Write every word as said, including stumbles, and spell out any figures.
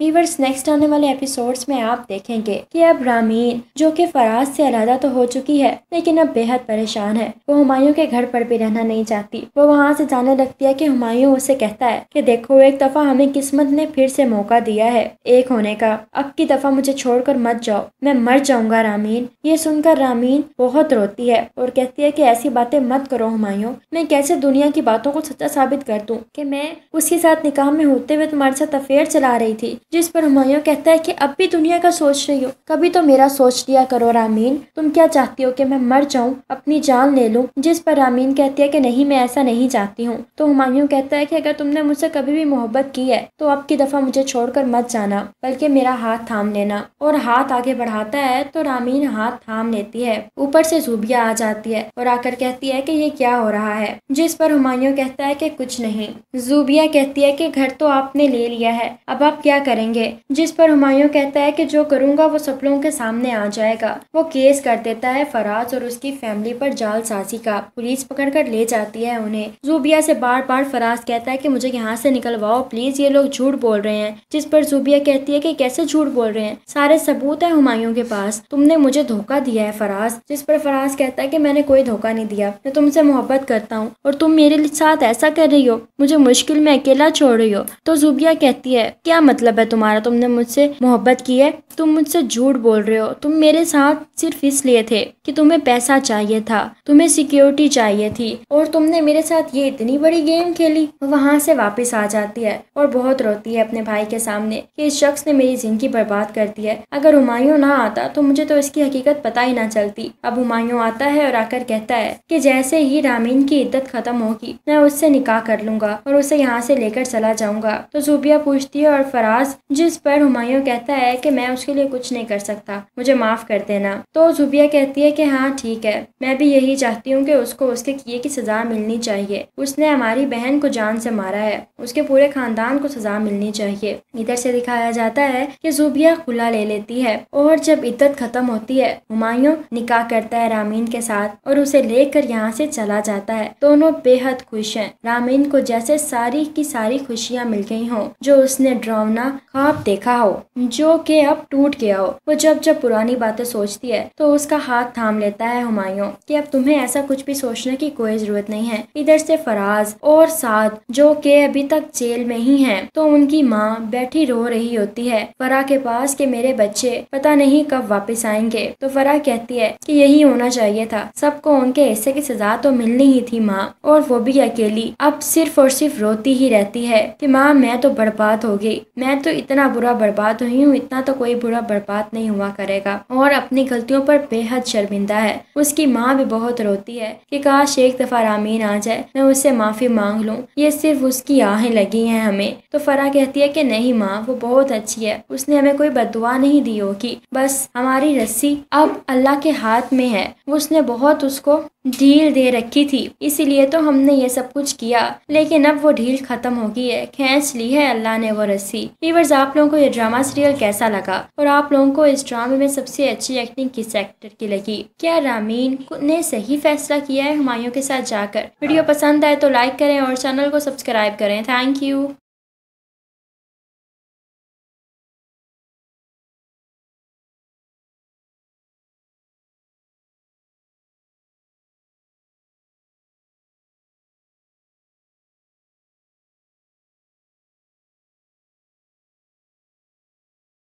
Viewers next आने वाले episodes में आप देखेंगे कि अब रामीन जो कि फराज से अलहदा तो हो चुकी है लेकिन अब बेहद परेशान है। वो हुमायूं के घर पर भी रहना नहीं चाहती। वो वहाँ से जाने लगती है कि हुमायूं उसे कहता है कि देखो एक दफा हमें किस्मत ने फिर से मौका दिया है एक होने का, अब की दफा मुझे छोड़ कर मत जाओ, मैं मर जाऊंगा रामीन। ये सुनकर रामीन बहुत रोती है और कहती है कि ऐसी बातें मत करो हुमायूं, मैं कैसे दुनिया की बातों को सच्चा साबित कर दूं कि मैं उसके साथ निकाह में होते हुए तुम्हारे साथ अफेयर चला रही थी। जिस पर हुमायूं कहता है कि अब भी दुनिया का सोच रही हो, कभी तो मेरा सोच लिया करो रामीन, तुम क्या चाहती हो कि मैं मर जाऊं, अपनी जान ले लूं। जिस पर रामीन कहती है कि नहीं मैं ऐसा नहीं चाहती हूं। तो हुमायूं कहता है कि अगर तुमने मुझसे कभी भी मोहब्बत की है तो अब की दफा मुझे छोड़कर मत जाना बल्कि मेरा हाथ थाम लेना। और हाथ आगे बढ़ाता है तो रामीन हाथ थाम लेती है। ऊपर से जुबिया आ जाती है और आकर कहती है कि ये क्या हो रहा है। जिस पर हुमायूं कहता है कि कुछ नहीं। जुबिया कहती है कि घर तो आपने ले लिया है, अब आप क्या करेंगे। जिस पर हुमायूं कहता है कि जो करूंगा वो सब लोगों के सामने आ जाएगा। वो केस कर देता है फराज और उसकी फैमिली पर जालसाजी का। पुलिस पकड़कर ले जाती है उन्हें। जुबिया से बार बार फराज कहता है कि मुझे यहाँ से निकलवाओ प्लीज, ये लोग झूठ बोल रहे हैं। जिस पर जुबिया कहती है कि कैसे झूठ बोल रहे हैं, सारे सबूत है हुमायूं के पास, तुमने मुझे धोखा दिया है फराज। जिस पर फराज कहता है कि मैंने कोई धोखा नहीं दिया, मैं तुमसे मोहब्बत करता हूँ और तुम मेरे साथ ऐसा कर रही हो, मुझे मुश्किल में अकेला छोड़ रही हो। तो जुबिया कहती है क्या मतलब है तुम्हारा, तुमने मुझसे मोहब्बत की है, तुम मुझसे झूठ बोल रहे हो, तुम मेरे साथ सिर्फ इसलिए थे कि तुम्हें पैसा चाहिए था, तुम्हें सिक्योरिटी चाहिए थी और तुमने मेरे साथ ये इतनी बड़ी गेम खेली। वहाँ से वापस आ जाती है और बहुत रोती है अपने भाई के सामने कि इस शख्स ने मेरी जिंदगी बर्बाद कर दी है, अगर हुमायूं ना आता तो मुझे तो इसकी हकीकत पता ही ना चलती। अब हुमायूं आता है और आकर कहता है कि जैसे ही रामीन की इद्दत खत्म होगी मैं उससे निकाह कर लूंगा और उसे यहाँ से लेकर चला जाऊंगा। तो जुबिया पूछती है और फराज, जिस पर हुमायूं कहता है कि मैं उसके लिए कुछ नहीं कर सकता, मुझे माफ कर देना। तो जुबिया कहती है कि हाँ ठीक है, मैं भी यही चाहती हूँ कि उसको उसके किए की सजा मिलनी चाहिए, उसने हमारी बहन को जान से मारा है, उसके पूरे खानदान को सजा मिलनी चाहिए। इधर से दिखाया जाता है कि जुबिया खुला ले लेती है और जब इद्दत खत्म होती है हुमायूं निकाह करता है रामीन के साथ और उसे लेकर यहाँ से चला जाता है। दोनों बेहद खुश हैं। रामीन को जैसे सारी की सारी खुशियाँ मिल गई हों जो उसने डरावना ख्वाब देखा हो, जो कि अब टूट गया हो। वो जब जब पुरानी बातें सोचती है तो उसका हाथ थाम लेता है हुमायूं कि अब तुम्हें ऐसा कुछ भी सोचने की कोई जरूरत नहीं है। इधर से फराज और साद जो कि अभी तक जेल में ही हैं, तो उनकी माँ बैठी रो रही होती है फराह के पास कि मेरे बच्चे पता नहीं कब वापस आएंगे। तो फराह कहती है कि यही होना चाहिए था, सबको उनके हिस्से की सजा तो मिलनी ही थी माँ, और वो भी अकेली। अब सिर्फ और सिर्फ रोती ही रहती है कि माँ मैं तो बर्बाद हो गई, मैं तो इतना बुरा बर्बाद हुई हूँ, इतना तो कोई बुरा बर्बाद नहीं हुआ करेगा। और अपनी गलतियों पर बेहद शर्मिंदा है। उसकी माँ भी बहुत रोती है कि काश एक दफा रामीन आ जाए, मैं उससे माफी मांग लूँ, ये सिर्फ उसकी आहें लगी हैं हमें। तो फराह कहती है कि नहीं माँ, वो बहुत अच्छी है, उसने हमें कोई बददुआ नहीं दी होगी, बस हमारी रस्सी अब अल्लाह के हाथ में है, उसने बहुत उसको ढील दे रखी थी इसीलिए तो हमने ये सब कुछ किया, लेकिन अब वो ढील खत्म हो गई है, खींच ली है अल्लाह ने वो रस्सी। व्यूअर्स आप लोगों को ये ड्रामा सीरियल कैसा लगा और आप लोगों को इस ड्रामे में सबसे अच्छी एक्टिंग किस एक्टर की लगी, क्या रामीन ने सही फैसला किया है हुमायूं के साथ जाकर। वीडियो पसंद आए तो लाइक करें और चैनल को सब्सक्राइब करें। Thank you.